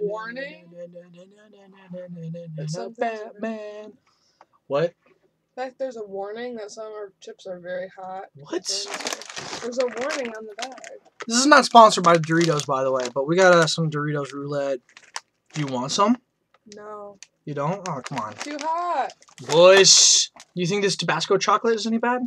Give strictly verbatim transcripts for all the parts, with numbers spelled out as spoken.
Warning? It's a Batman. What? In fact, there's a warning that some of our chips are very hot. What? There's a warning on the bag. This is not sponsored by Doritos, by the way, but we got uh, some Doritos Roulette. Do you want some? No. You don't? Oh, come on. Too hot. Boys, you think this Tabasco chocolate is any bad?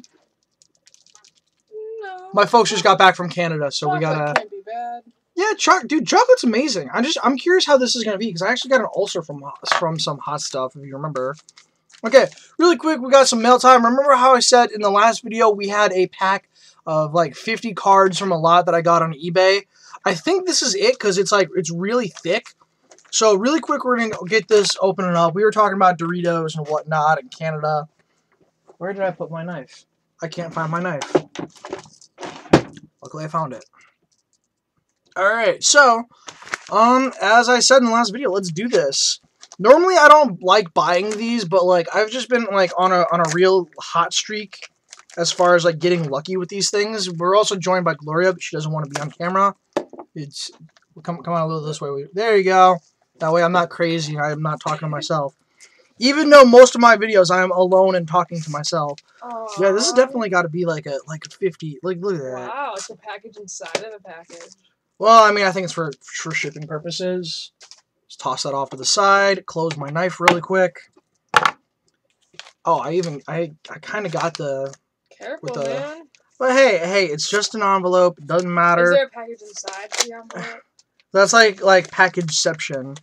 No. My folks just got back from Canada, so chocolate we gotta. Can't be bad. Yeah, cho- dude, chocolate's amazing. I just, I'm curious how this is gonna be because I actually got an ulcer from from some hot stuff, if you remember. Okay, really quick, we got some mail time. Remember how I said in the last video we had a pack of like fifty cards from a lot that I got on eBay? I think this is it because it's like it's really thick. So really quick, we're gonna get this opening up. We were talking about Doritos and whatnot in Canada. Where did I put my knife? I can't find my knife. Luckily, I found it. All right, so um, as I said in the last video, let's do this. Normally I don't like buying these, but like I've just been like on a on a real hot streak as far as like getting lucky with these things. We're also joined by Gloria, but she doesn't want to be on camera. It's come come on a little this way. There you go. That way I'm not crazy. I'm not talking to myself. Even though most of my videos I am alone and talking to myself. Aww. Yeah, this has definitely got to be like a like a fifty. Like look at that. Wow, it's a package inside of a package. Well, I mean, I think it's for for shipping purposes. Just toss that off to the side. Close my knife really quick. Oh, I even I I kind of got the. Careful, with the, man. But hey, hey, it's just an envelope. It doesn't matter. Is there a package inside the envelope? That's like like packageception.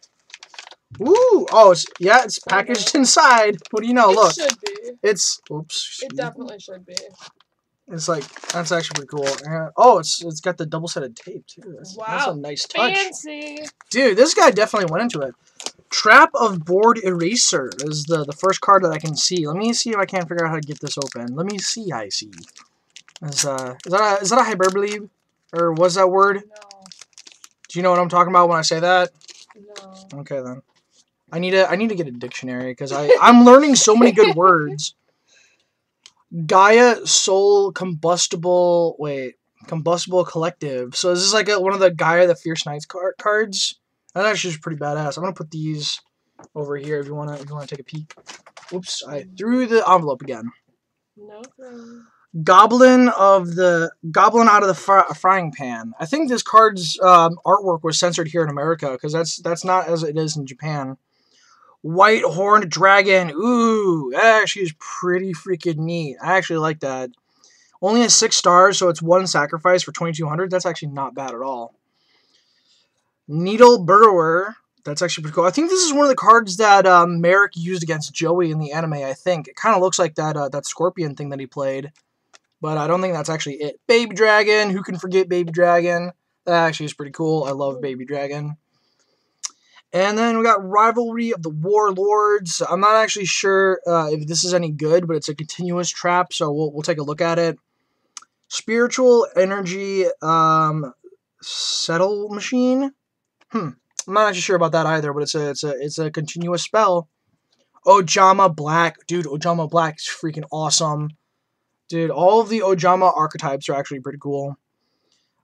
Ooh, oh, it's, yeah, it's packaged inside. What do you know? It Look, should be. It's oops. It definitely should be. It's like that's actually pretty cool. Uh, oh, it's it's got the double-sided tape too. That's, wow, that's a nice touch. Fancy. Dude, this guy definitely went into it. Trap of Board Eraser is the the first card that I can see. Let me see if I can't figure out how to get this open. Let me see. I see. Is uh is that a, is that a hyperbole or was that word? No. Do you know what I'm talking about when I say that? No. Okay then. I need to I need to get a dictionary because I I'm learning so many good words. Gaia Soul Combustible, wait, Combustible Collective. So this is like a, one of the Gaia the Fierce Knights car cards. That actually is pretty badass. I'm gonna put these over here if you wanna if you wanna take a peek. Oops, I threw the envelope again. No. Goblin of the Goblin out of the fr frying pan. I think this card's um, artwork was censored here in America because that's that's not as it is in Japan. White Horned Dragon. Ooh, that actually is pretty freaking neat. I actually like that. Only has six stars, so it's one sacrifice for twenty-two hundred. That's actually not bad at all. Needle Burrower. That's actually pretty cool. I think this is one of the cards that um, Merrick used against Joey in the anime, I think. It kind of looks like that, uh, that scorpion thing that he played, but I don't think that's actually it. Baby Dragon. Who can forget Baby Dragon? That actually is pretty cool. I love Baby Dragon. And then we got Rivalry of the Warlords. I'm not actually sure uh, if this is any good, but it's a continuous trap, so we'll, we'll take a look at it. Spiritual Energy um, Settle Machine? Hmm. I'm not actually sure about that either, but it's a, it's a, it's a continuous spell. Ojama Black. Dude, Ojama Black is freaking awesome. Dude, all of the Ojama archetypes are actually pretty cool.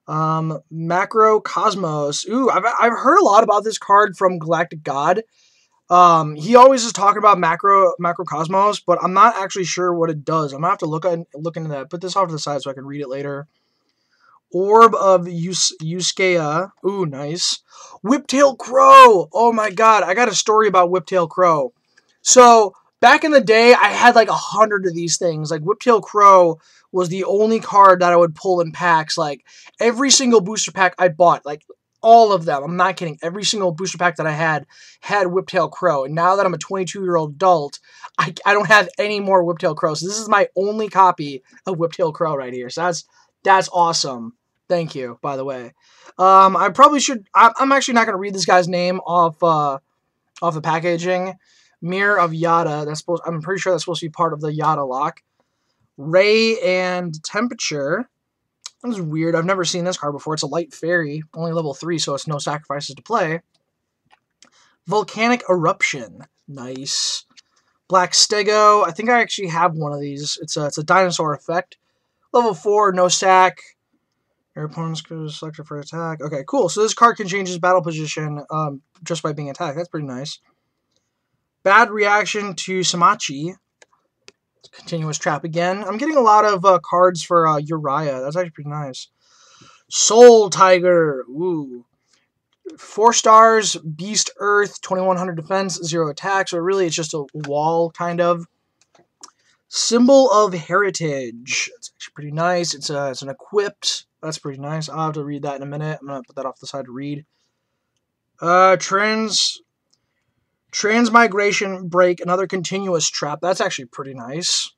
Um, Macrocosmos. Ooh, I've, I've heard a lot about this card from Galactic God. Um, he always is talking about macro Macrocosmos, but I'm not actually sure what it does. I'm gonna have to look at, look into that. Put this off to the side so I can read it later. Orb of Yuskea. Ooh, nice. Whiptail Crow. Oh my God, I got a story about Whiptail Crow. So back in the day, I had like a hundred of these things. Like Whiptail Crow was the only card that I would pull in packs. Like every single booster pack I bought, like all of them, I'm not kidding, every single booster pack that I had had Whiptail Crow. And now that I'm a twenty-two year old adult, I, I don't have any more Whiptail Crow. So this is my only copy of Whiptail Crow right here. So that's that's awesome. Thank you, by the way. Um, I probably should. I, I'm actually not going to read this guy's name off uh, off the packaging. Mirror of Yada. That's supposed. I'm pretty sure that's supposed to be part of the Yada lock. Ray and Temperature. That was weird. I've never seen this card before. It's a light fairy, only level three, so it's no sacrifices to play. Volcanic Eruption. Nice. Black Stego. I think I actually have one of these. It's a it's a dinosaur effect. Level four, no sac. Your opponent's selected for attack. Okay, cool. So this card can change his battle position um, just by being attacked. That's pretty nice. Bad reaction to Samachi. Continuous trap again. I'm getting a lot of uh, cards for uh, Uriah. That's actually pretty nice. Soul Tiger. Ooh. Four stars, Beast Earth, twenty-one hundred defense, zero attack. So really it's just a wall, kind of. Symbol of Heritage. That's actually pretty nice. It's, a, it's an equipped. That's pretty nice. I'll have to read that in a minute. I'm going to put that off the side to read. Uh, trans... Transmigration Break, another continuous trap. That's actually pretty nice.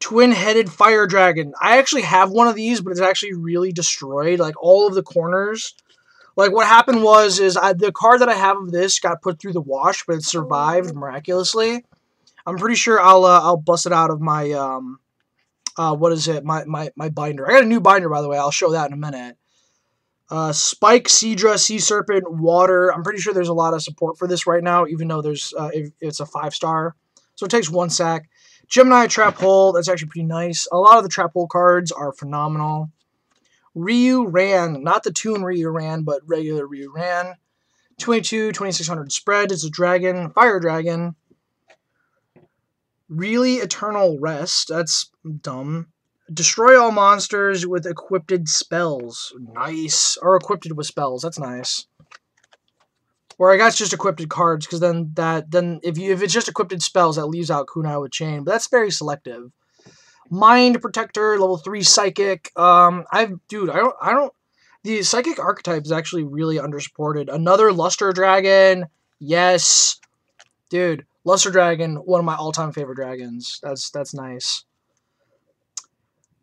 Twin Headed Fire Dragon. I actually have one of these, but it's actually really destroyed. Like, all of the corners. Like, what happened was, is I, the card that I have of this got put through the wash, but it survived miraculously. I'm pretty sure I'll uh, I'll bust it out of my, um, uh, what is it? My, my, my binder. I got a new binder, by the way. I'll show that in a minute. Uh, Spike, Seadra, Sea Serpent, Water. I'm pretty sure there's a lot of support for this right now, even though there's uh, it, it's a five-star. So it takes one sack. Gemini Trap Hole. That's actually pretty nice. A lot of the Trap Hole cards are phenomenal. Ryu Ran. Not the Toon Ryu Ran, but regular Ryu Ran. twenty-two, twenty-six hundred spread. It's a dragon. Fire Dragon. Really Eternal Rest. That's dumb. Destroy all monsters with equipped spells. Nice. Or equipped with spells. That's nice. Or I guess just equipped cards, because then that then if you if it's just equipped spells, that leaves out Kunai with Chain. But that's very selective. Mind Protector, level three psychic. Um, I've dude, I don't I don't the psychic archetype is actually really undersupported. Another Luster Dragon. Yes. Dude, Luster Dragon, one of my all-time favorite dragons. That's that's nice.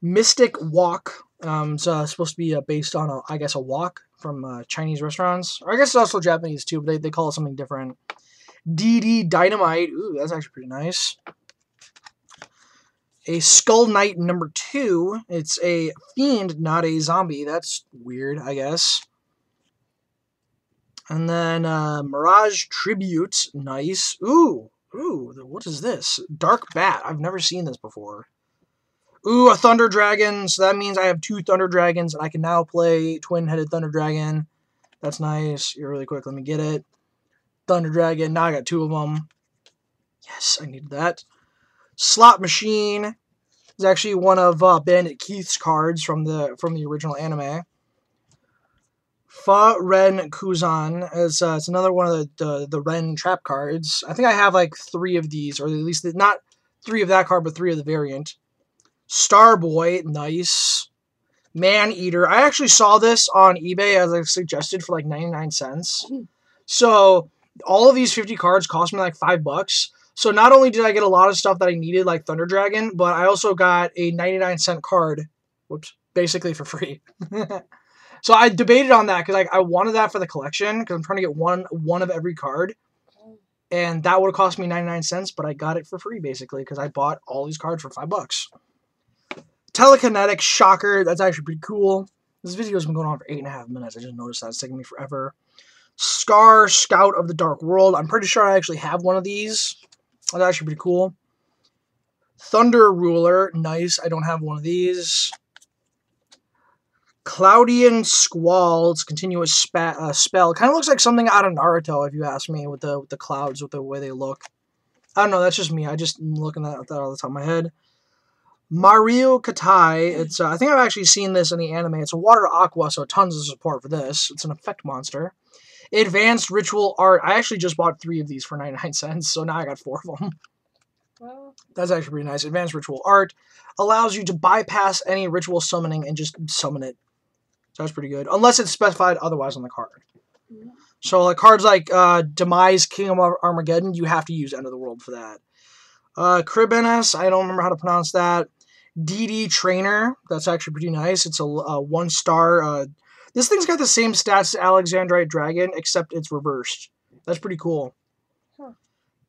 Mystic Walk. Um, it's uh, supposed to be uh, based on, a, I guess, a walk from uh, Chinese restaurants. Or I guess it's also Japanese, too, but they, they call it something different. D D Dynamite. Ooh, that's actually pretty nice. A Skull Knight number two. It's a fiend, not a zombie. That's weird, I guess. And then uh, Mirage Tribute. Nice. Ooh, ooh, what is this? Dark Bat. I've never seen this before. Ooh, a Thunder Dragon. So that means I have two Thunder Dragons, and I can now play Twin-Headed Thunder Dragon. That's nice. You're really quick. Let me get it. Thunder Dragon. Now I got two of them. Yes, I need that. Slot Machine is actually one of uh, Bandit Keith's cards from the from the original anime. Fa Ren Kuzan is uh, it's another one of the, the the Ren trap cards. I think I have like three of these, or at least not three of that card, but three of the variant. Starboy, nice. Man-Eater. I actually saw this on eBay as I suggested for like ninety-nine cents. So all of these fifty cards cost me like five bucks. So not only did I get a lot of stuff that I needed, like Thunder Dragon, but I also got a ninety-nine cent card, whoops, basically for free. So I debated on that because like I wanted that for the collection because I'm trying to get one one of every card. And that would have cost me ninety-nine cents, but I got it for free basically because I bought all these cards for five bucks. Telekinetic Shocker. That's actually pretty cool. This video has been going on for eight and a half minutes. I just noticed that. It's taking me forever. Scar Scout of the Dark World. I'm pretty sure I actually have one of these. That's actually pretty cool. Thunder Ruler. Nice. I don't have one of these. Cloudian Squall. It's a continuous spe uh, spell. Kind of looks like something out of Naruto, if you ask me, with the, with the clouds, with the way they look. I don't know. That's just me. I just am looking at that off the top of my head. Mario Katai, it's, uh, I think I've actually seen this in the anime. It's a water aqua, so tons of support for this. It's an effect monster. Advanced Ritual Art. I actually just bought three of these for ninety-nine cents, so now I got four of them. Well, that's actually pretty nice. Advanced Ritual Art allows you to bypass any ritual summoning and just summon it. So that's pretty good, unless it's specified otherwise on the card. Yeah. So like cards like uh, Demise, Kingdom of Armageddon, you have to use End of the World for that. Uh, Cribanus, I don't remember how to pronounce that. D D Trainer. That's actually pretty nice. It's a, a one-star. Uh, this thing's got the same stats as Alexandrite Dragon, except it's reversed. That's pretty cool. Huh.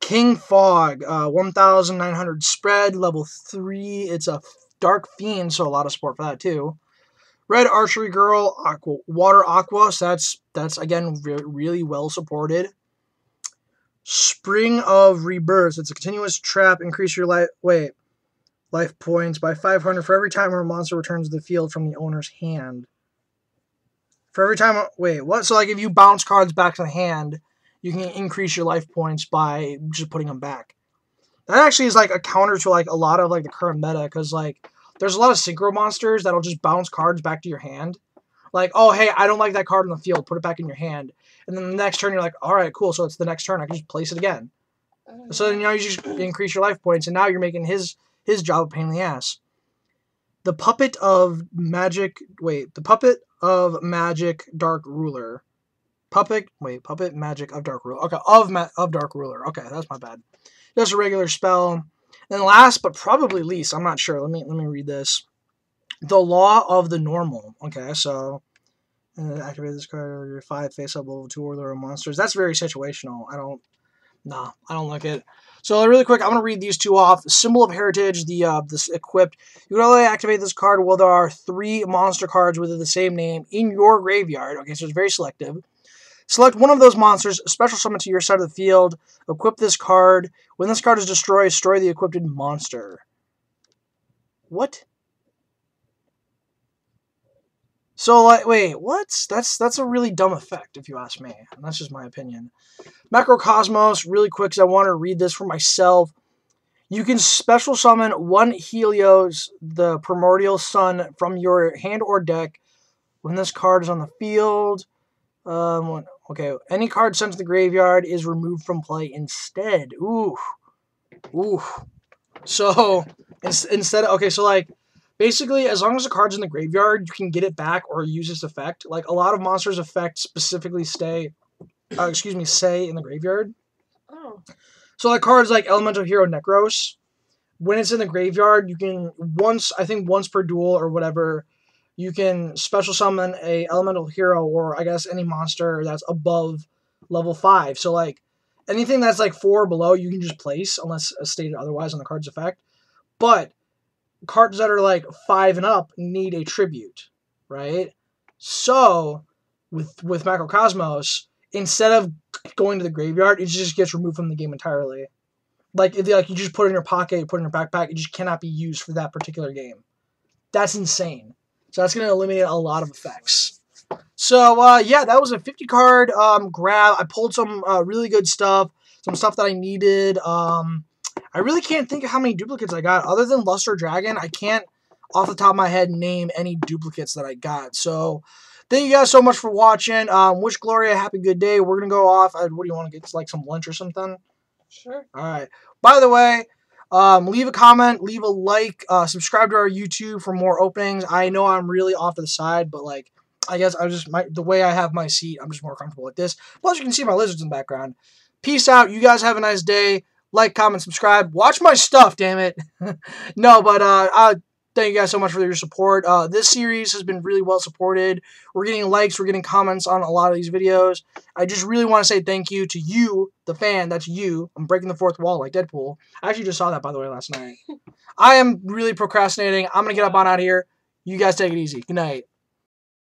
King Fog. Uh, one thousand nine hundred spread. Level three. It's a Dark Fiend, so a lot of support for that, too. Red Archery Girl. Aqua, Water Aqua. So that's, that's again, re really well supported. Spring of Rebirth. It's a continuous trap. Increase your life. Wait. life points by five hundred for every time a monster returns to the field from the owner's hand. For every time... A, wait, what? So, like, if you bounce cards back to the hand, you can increase your life points by just putting them back. That actually is, like, a counter to, like, a lot of, like, the current meta, because, like, there's a lot of synchro monsters that'll just bounce cards back to your hand. Like, oh, hey, I don't like that card in the field. Put it back in your hand. And then the next turn, you're like, all right, cool. So it's the next turn. I can just place it again. Uh, so then you, know, you just increase your life points, and now you're making his his job a pain in the ass. The Puppet of Magic... Wait. The Puppet of Magic Dark Ruler. Puppet... Wait. Puppet Magic of Dark Ruler. Okay. Of, ma of Dark Ruler. Okay. That's my bad. Just a regular spell. And last, but probably least, I'm not sure. Let me, let me read this. The Law of the Normal. Okay, so uh, activate this card. Your five face-up level two or lower monsters. That's very situational. I don't. Nah, I don't like it. So really quick, I'm gonna read these two off. Symbol of Heritage. The uh, this equipped. You can only activate this card while there are three monster cards with the same name in your graveyard. Okay, so it's very selective. Select one of those monsters, special summon to your side of the field, equip this card. When this card is destroyed, destroy the equipped monster. What? So, like, wait, what? That's that's a really dumb effect, if you ask me. And that's just my opinion. Macrocosmos, really quick, because I want to read this for myself. You can special summon one Helios, the Primordial Sun, from your hand or deck when this card is on the field. Um, okay, any card sent to the graveyard is removed from play instead. Ooh. Ooh. So, ins instead, okay, so, like, basically, as long as the card's in the graveyard, you can get it back or use this effect. Like, a lot of monsters' effects specifically stay, uh, excuse me, say in the graveyard. Oh. So, like, cards like Elemental Hero Necros, when it's in the graveyard, you can once, I think once per duel or whatever, you can special summon a elemental hero or, I guess, any monster that's above level five. So, like, anything that's, like, four or below, you can just place, unless stated otherwise on the card's effect. But cards that are, like, five and up need a tribute, right? So, with, with Macrocosmos, instead of going to the graveyard, it just gets removed from the game entirely. Like, if, like you just put it in your pocket, you put it in your backpack, it just cannot be used for that particular game. That's insane. So that's going to eliminate a lot of effects. So, uh, yeah, that was a fifty card um, grab. I pulled some uh, really good stuff, some stuff that I needed. Um, I really can't think of how many duplicates I got. Other than Luster Dragon, I can't, off the top of my head, name any duplicates that I got. So thank you guys so much for watching. Um, wish Gloria a happy good day. We're going to go off. What do you want to get? Like some lunch or something? Sure. All right. By the way... Um, leave a comment, leave a like, uh, subscribe to our YouTube for more openings. I know I'm really off to the side, but, like, I guess I just, my, the way I have my seat, I'm just more comfortable at this. Plus, you can see my lizards in the background. Peace out. You guys have a nice day. Like, comment, subscribe. Watch my stuff, damn it. No, but, uh, I thank you guys so much for your support. Uh, this series has been really well supported. We're getting likes, we're getting comments on a lot of these videos. I just really want to say thank you to you, the fan. That's you. I'm breaking the fourth wall like Deadpool. I actually just saw that, by the way, last night. I am really procrastinating. I'm going to get up on out of here. You guys take it easy. Good night.